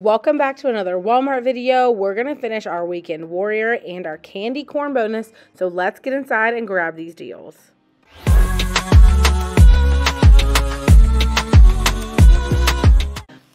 Welcome back to another Walmart video. We're going to finish our weekend warrior and our candy corn bonus, so let's get inside and grab these deals.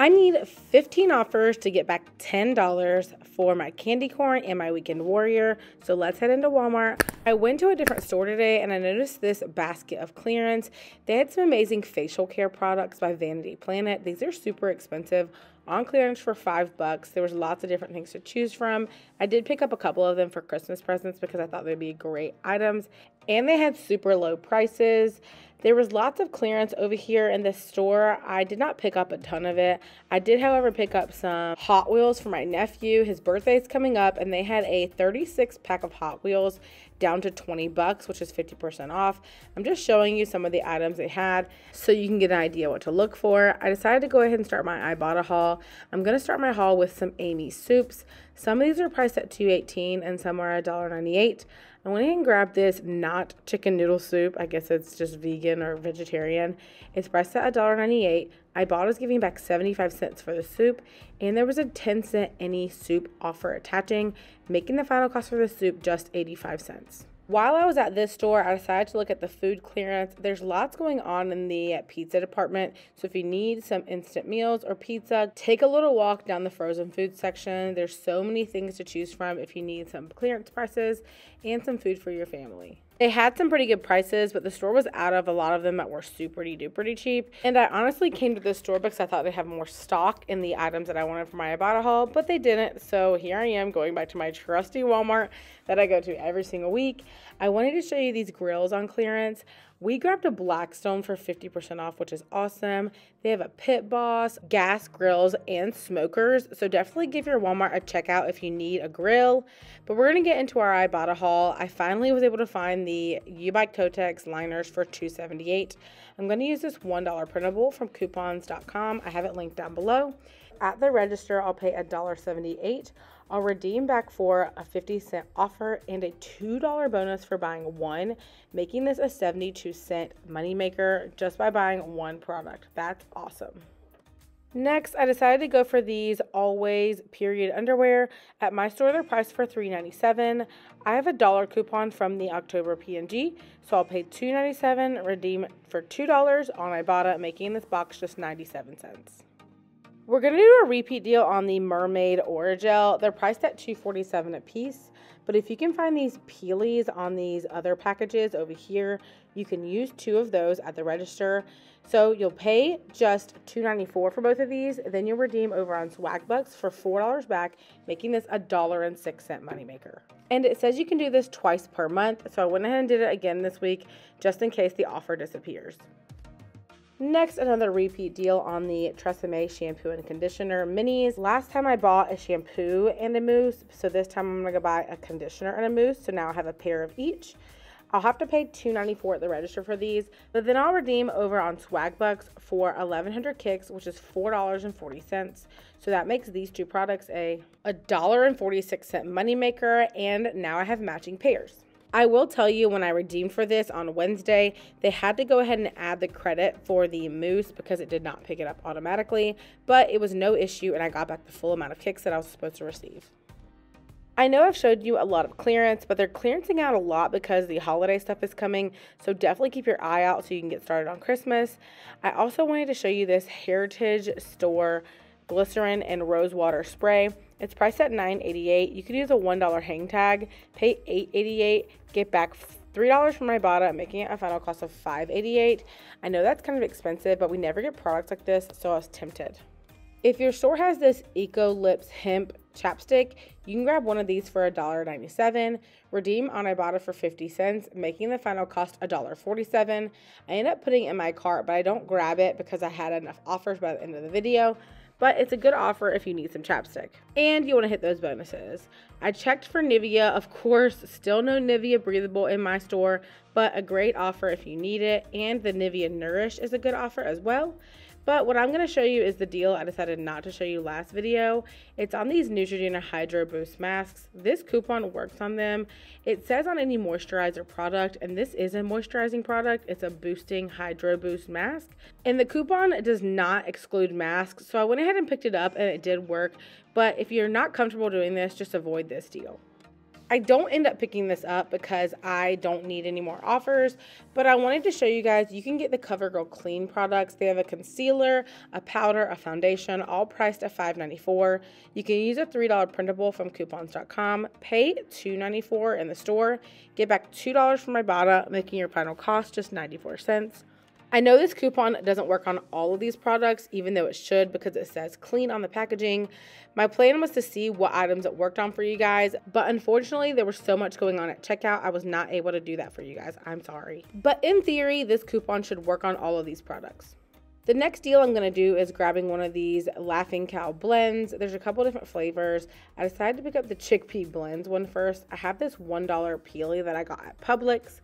I need 15 offers to get back $10 for my candy corn and my weekend warrior, so let's head into Walmart. I went to a different store today and I noticed this basket of clearance. They had some amazing facial care products by Vanity Planet. These are super expensive, on clearance for $5. There was lots of different things to choose from. I did pick up a couple of them for Christmas presents because I thought they'd be great items, and they had super low prices. There was lots of clearance over here in this store. I did not pick up a ton of it. I did, however, pick up some Hot Wheels for my nephew. His birthday's coming up, and they had a 36 pack of Hot Wheels down to $20, which is 50% off. I'm just showing you some of the items they had so you can get an idea what to look for. I decided to go ahead and start my Ibotta haul. I'm gonna start my haul with some Amy's soups. Some of these are priced at $2.18 and some are $1.98. I went ahead and grabbed this not chicken noodle soup. I guess it's just vegan or vegetarian. It's priced at $1.98. Ibotta's giving back 75 cents for the soup, and there was a 10-cent any soup offer attaching, making the final cost for the soup just 85 cents. While I was at this store, I decided to look at the food clearance. There's lots going on in the pizza department, so if you need some instant meals or pizza, take a little walk down the frozen food section. There's so many things to choose from if you need some clearance prices and some food for your family. They had some pretty good prices, but the store was out of a lot of them that were super-duper cheap. And I honestly came to this store because I thought they'd have more stock in the items that I wanted for my Ibotta haul, but they didn't. So here I am going back to my trusty Walmart that I go to every single week. I wanted to show you these grills on clearance. We grabbed a Blackstone for 50% off, which is awesome. They have a Pit Boss, gas grills, and smokers. So definitely give your Walmart a checkout if you need a grill. But we're going to get into our Ibotta haul. I finally was able to find the U-Bike Kotex liners for $2.78. I'm going to use this $1 printable from coupons.com. I have it linked down below. At the register, I'll pay $1.78. I'll redeem back for a 50-cent offer and a $2 bonus for buying one, making this a 72-cent moneymaker just by buying one product. That's awesome. Next, I decided to go for these Always period underwear. At my store, they're priced for $3.97. I have a dollar coupon from the October P&G, so I'll pay $2.97, redeem for $2 on Ibotta, making this box just 97 cents. We're going to do a repeat deal on the Mermaid Orajel. They're priced at $2.47 a piece, but if you can find these peelies on these other packages over here, you can use two of those at the register. So you'll pay just $2.94 for both of these, then you'll redeem over on Swagbucks for $4 back, making this a $1.06 moneymaker. And it says you can do this twice per month, so I went ahead and did it again this week just in case the offer disappears. Next, another repeat deal on the Tresemme shampoo and conditioner minis. Last time I bought a shampoo and a mousse, so this time I'm going to buy a conditioner and a mousse, so now I have a pair of each. I'll have to pay $2.94 at the register for these, but then I'll redeem over on Swagbucks for 1,100 kicks, which is $4.40. So that makes these two products a $1.46 moneymaker, and now I have matching pairs. I will tell you, when I redeemed for this on Wednesday, they had to go ahead and add the credit for the mousse because it did not pick it up automatically, but it was no issue and I got back the full amount of kicks that I was supposed to receive. I know I've showed you a lot of clearance, but they're clearancing out a lot because the holiday stuff is coming, so definitely keep your eye out so you can get started on Christmas. I also wanted to show you this Heritage Store glycerin and rose water spray. It's priced at $9.88. You could use a $1 hang tag, pay $8.88, get back $3 from Ibotta, making it a final cost of $5.88. I know that's kind of expensive, but we never get products like this, so I was tempted. If your store has this Eco Lips hemp chapstick, you can grab one of these for $1.97, redeem on Ibotta for 50 cents, making the final cost $1.47. I ended up putting it in my cart, but I don't grab it because I had enough offers by the end of the video. But it's a good offer if you need some chapstick and you want to hit those bonuses. I checked for Nivea, of course, still no Nivea breathable in my store, but a great offer if you need it. And the Nivea Nourish is a good offer as well. But what I'm going to show you is the deal I decided not to show you last video. It's on these Neutrogena Hydro Boost masks. This coupon works on them. It says on any moisturizer product, and this is a moisturizing product. It's a boosting Hydro Boost mask. And the coupon does not exclude masks, so I went ahead and picked it up and it did work. But if you're not comfortable doing this, just avoid this deal. I don't end up picking this up because I don't need any more offers, but I wanted to show you guys you can get the CoverGirl Clean products. They have a concealer, a powder, a foundation, all priced at $5.94. You can use a $3 printable from coupons.com, pay $2.94 in the store, get back $2 from Ibotta, making your final cost just 94 cents. I know this coupon doesn't work on all of these products, even though it should because it says clean on the packaging. My plan was to see what items it worked on for you guys, but unfortunately there was so much going on at checkout, I was not able to do that for you guys. I'm sorry. But in theory, this coupon should work on all of these products. The next deal I'm going to do is grabbing one of these Laughing Cow blends. There's a couple different flavors. I decided to pick up the chickpea blends one first. I have this $1 peely that I got at Publix.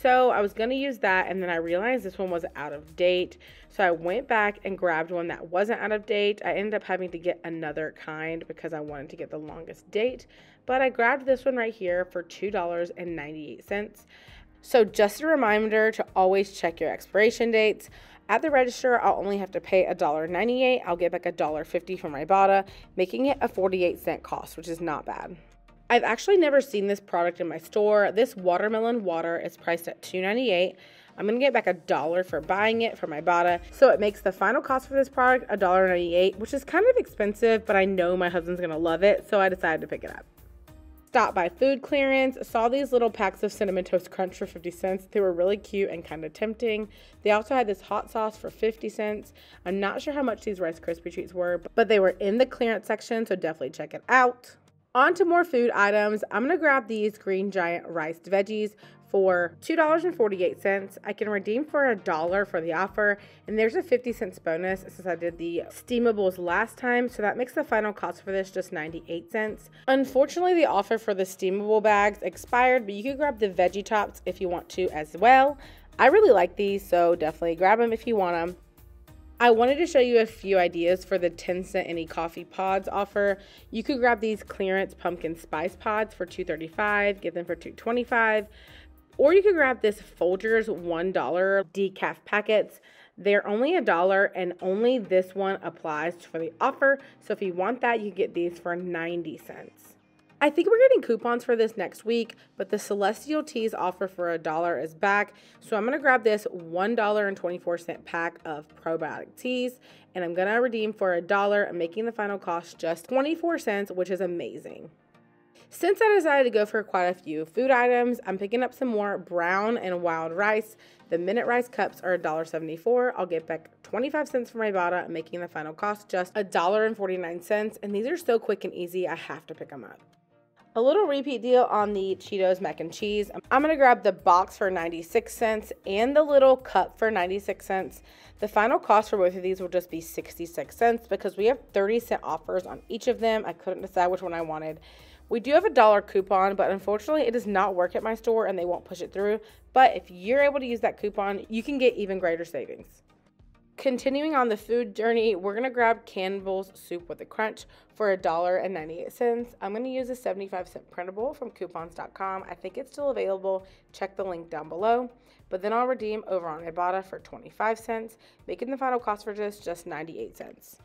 So I was going to use that, and then I realized this one was out of date. So I went back and grabbed one that wasn't out of date. I ended up having to get another kind because I wanted to get the longest date. But I grabbed this one right here for $2.98. So just a reminder to always check your expiration dates. At the register, I'll only have to pay $1.98. I'll get back $1.50 from Ibotta, making it a 48-cent cost, which is not bad. I've actually never seen this product in my store. This watermelon water is priced at $2.98. I'm going to get back $1 for buying it from Ibotta. So it makes the final cost for this product $1.98, which is kind of expensive, but I know my husband's going to love it, so I decided to pick it up. Stopped by food clearance, saw these little packs of Cinnamon Toast Crunch for 50 cents. They were really cute and kind of tempting. They also had this hot sauce for 50 cents. I'm not sure how much these Rice Krispie treats were, but they were in the clearance section, so definitely check it out. On to more food items. I'm going to grab these Green Giant riced veggies for $2.48. I can redeem for $1 for the offer, and there's a 50 cents bonus since I did the steamables last time, so that makes the final cost for this just 98 cents. Unfortunately, the offer for the steamable bags expired, but you can grab the veggie tops if you want to as well. I really like these, so definitely grab them if you want them. I wanted to show you a few ideas for the 10 cent any coffee pods offer. You could grab these clearance pumpkin spice pods for $2.35, get them for $2.25, or you could grab this Folgers $1 decaf packets. They're only $1 and only this one applies for the offer. So if you want that, you get these for 90 cents. I think we're getting coupons for this next week, but the Celestial Teas offer for $1 is back. So I'm going to grab this $1.24 pack of probiotic teas, and I'm going to redeem for $1, making the final cost just 24 cents, which is amazing. Since I decided to go for quite a few food items, I'm picking up some more brown and wild rice. The minute rice cups are $1.74. I'll get back 25 cents from Ibotta, making the final cost just $1.49. And these are so quick and easy, I have to pick them up. A little repeat deal on the Cheetos mac and cheese. I'm going to grab the box for 96 cents and the little cup for 96 cents. The final cost for both of these will just be 66 cents because we have 30-cent offers on each of them. I couldn't decide which one I wanted. We do have $1 coupon, but unfortunately it does not work at my store and they won't push it through. But if you're able to use that coupon, you can get even greater savings. Continuing on the food journey, we're going to grab Campbell's Soup with a Crunch for $1.98. I'm going to use a 75-cent printable from coupons.com. I think it's still available. Check the link down below. But then I'll redeem over on Ibotta for 25 cents, making the final cost for this just 98 cents.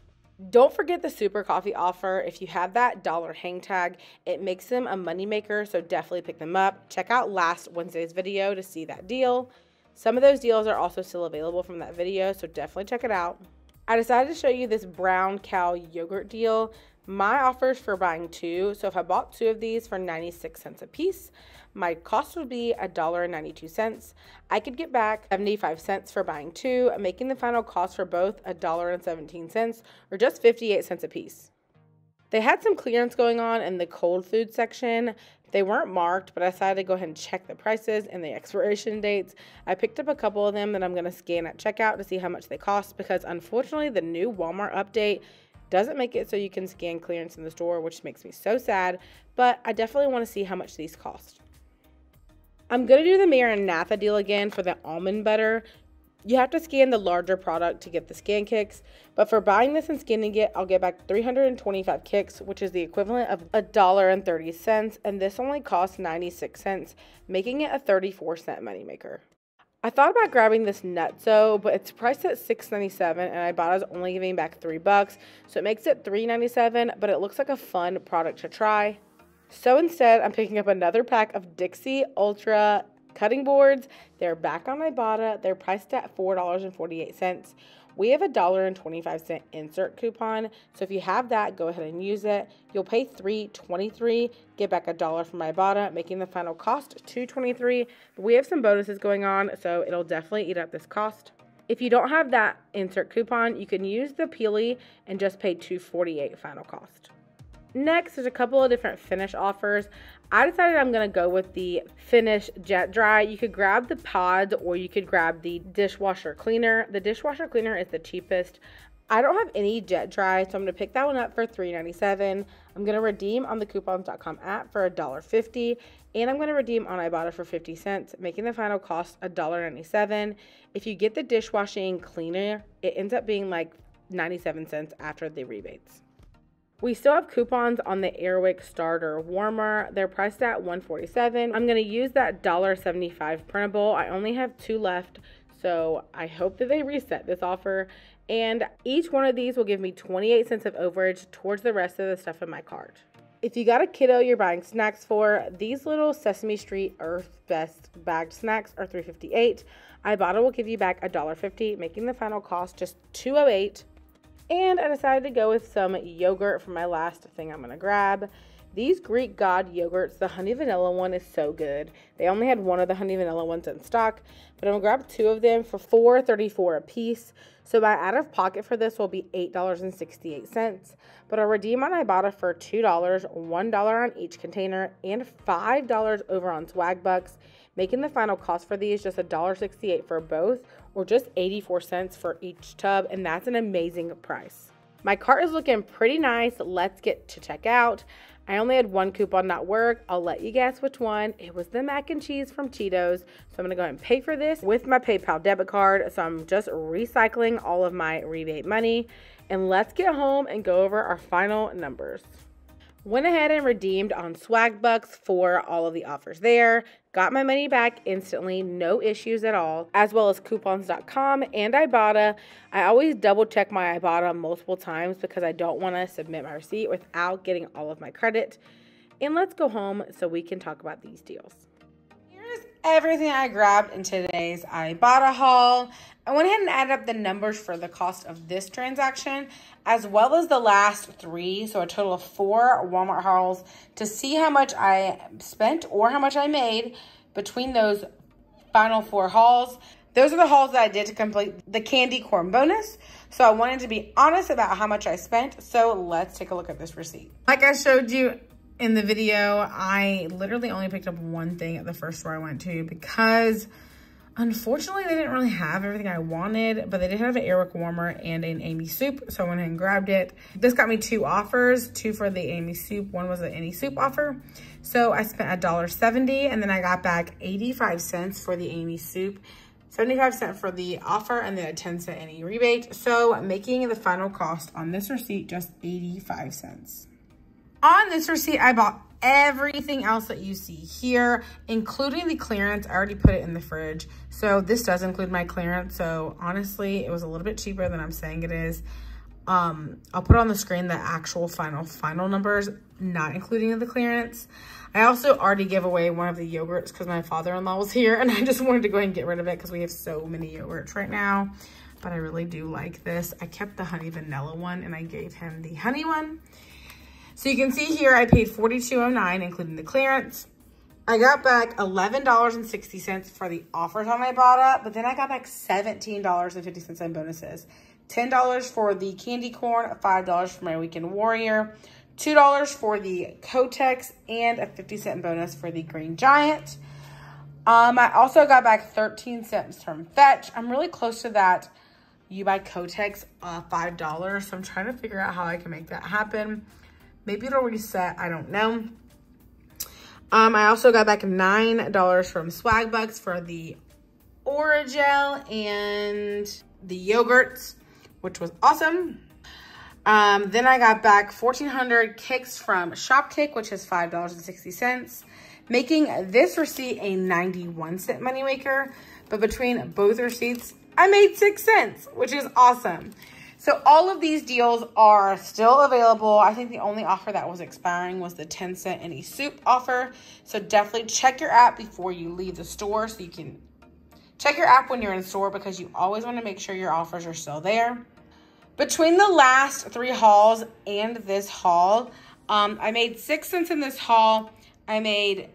Don't forget the super coffee offer. If you have that $1 hang tag, it makes them a moneymaker, so definitely pick them up. Check out last Wednesday's video to see that deal. Some of those deals are also still available from that video, so definitely check it out. I decided to show you this Brown Cow yogurt deal. My offer is for buying two, so if I bought two of these for 96 cents a piece, my cost would be $1.92. I could get back 75 cents for buying two, making the final cost for both $1.17 or just 58 cents a piece. They had some clearance going on in the cold food section. They weren't marked, but I decided to go ahead and check the prices and the expiration dates. I picked up a couple of them that I'm going to scan at checkout to see how much they cost because unfortunately the new Walmart update doesn't make it so you can scan clearance in the store, which makes me so sad, but I definitely want to see how much these cost. I'm going to do the Mayor and Natha deal again for the almond butter. You have to scan the larger product to get the scan kicks, but for buying this and scanning it, I'll get back 325 kicks, which is the equivalent of $1.30, and this only costs 96 cents, making it a 34-cent moneymaker. I thought about grabbing this Nutzo, but it's priced at $6.97, and Ibotta's only giving back $3, so it makes it $3.97, but it looks like a fun product to try. So instead, I'm picking up another pack of Dixie Ultra cutting boards. They're back on Ibotta. They're priced at $4.48. We have a $1.25 insert coupon, so if you have that, go ahead and use it. You'll pay $3.23, get back $1 from Ibotta, making the final cost $2.23. But we have some bonuses going on, so it'll definitely eat up this cost. If you don't have that insert coupon, you can use the Peely and just pay $2.48 final cost. Next, there's a couple of different Finish offers. I decided I'm going to go with the Finish Jet Dry. You could grab the pods or you could grab the dishwasher cleaner. The dishwasher cleaner is the cheapest. I don't have any Jet Dry, so I'm going to pick that one up for $3.97. I'm going to redeem on the coupons.com app for $1.50, and I'm going to redeem on Ibotta for 50 cents, making the final cost $1.97. If you get the dishwashing cleaner, it ends up being like 97 cents after the rebates. We still have coupons on the Airwick Starter Warmer. They're priced at $1.47. I'm going to use that $1.75 printable. I only have 2 left, so I hope that they reset this offer. And each one of these will give me 28 cents of overage towards the rest of the stuff in my cart. If you got a kiddo you're buying snacks for, these little Sesame Street Earth Best bagged snacks are $3.58. Ibotta will give you back $1.50, making the final cost just $2.08. And I decided to go with some yogurt for my last thing I'm going to grab. These Greek God yogurts, the honey vanilla one is so good. They only had one of the honey vanilla ones in stock, but I'm going to grab 2 of them for $4.34 a piece. So my out of pocket for this will be $8.68, but I'll redeem on Ibotta for $2, $1 on each container, and $5 over on Swagbucks, making the final cost for these just $1.68 for both, or just 84 cents for each tub, and that's an amazing price. My cart is looking pretty nice. Let's get to checkout. I only had 1 coupon not work. I'll let you guess which one. It was the mac and cheese from Cheetos. So I'm going to go ahead and pay for this with my PayPal debit card. So I'm just recycling all of my rebate money. And let's get home and go over our final numbers. Went ahead and redeemed on Swagbucks for all of the offers there. Got my money back instantly, no issues at all, as well as coupons.com and Ibotta. I always double check my Ibotta multiple times because I don't want to submit my receipt without getting all of my credit. And let's go home so we can talk about these deals. Here's everything I grabbed in today's Ibotta haul. I went ahead and added up the numbers for the cost of this transaction, as well as the last 3, so a total of 4 Walmart hauls, to see how much I spent or how much I made between those final 4 hauls. Those are the hauls that I did to complete the candy corn bonus, so I wanted to be honest about how much I spent, so let's take a look at this receipt. Like I showed you in the video, I literally only picked up 1 thing at the first store I went to because unfortunately, they didn't really have everything I wanted, but they did have an Airwick warmer and an Amy's soup, so I went ahead and grabbed it. This got me 2 offers, 2 for the Amy's soup, 1 was the any soup offer. So I spent $1.70, and then I got back 85 cents for the Amy's soup, 75 cents for the offer, and then a 10-cent any rebate. So making the final cost on this receipt just 85 cents. On this receipt, I bought everything else that you see here, including the clearance. I already put it in the fridge, so this does include my clearance. So honestly, it was a little bit cheaper than I'm saying it is. I'll put on the screen the actual final numbers, not including the clearance. I also already gave away 1 of the yogurts because my father-in-law was here, and I just wanted to go ahead and get rid of it because we have so many yogurts right now. But I really do like this. I kept the honey vanilla one, and I gave him the honey one. So you can see here, I paid $42.09, including the clearance. I got back $11.60 for the offers on Ibotta, but then I got back $17.50 in bonuses. $10 for the candy corn, $5 for my weekend warrior, $2 for the Kotex, and a 50-cent bonus for the Green Giant. I also got back 13 cents from Fetch. I'm really close to that You Buy Kotex $5, so I'm trying to figure out how I can make that happen. Maybe it'll reset, I don't know. I also got back $9 from Swagbucks for the Orajel and the yogurts, which was awesome. Then I got back 1,400 kicks from Shopkick, which is $5.60, making this receipt a 91-cent moneymaker. But between both receipts, I made 6 cents, which is awesome. So all of these deals are still available. I think the only offer that was expiring was the 10-cent any soup offer. So definitely check your app before you leave the store, so you can check your app when you're in store, because you always want to make sure your offers are still there. Between the last three hauls and this haul, I made 6 cents in this haul. I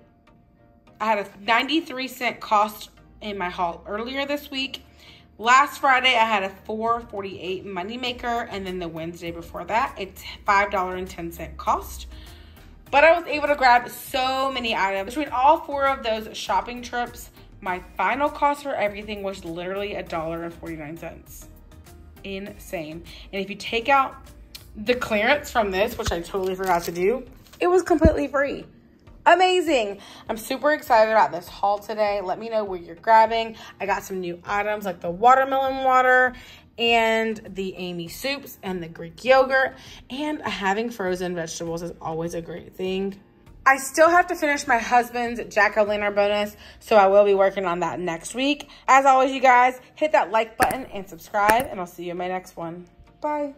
had a 93-cent cost in my haul earlier this week. Last Friday, I had a $4.48 moneymaker, and then the Wednesday before that, it's $5.10 cost. But I was able to grab so many items. Between all four of those shopping trips, my final cost for everything was literally $1.49. Insane. And if you take out the clearance from this, which I totally forgot to do, it was completely free. Amazing. I'm super excited about this haul today. Let me know where you're grabbing. I got some new items like the watermelon water and the Amy's soups and the Greek yogurt, and having frozen vegetables is always a great thing. I still have to finish my husband's jack-o'-lantern bonus, so I will be working on that next week. As always, you guys, hit that like button and subscribe, and I'll see you in my next one. Bye.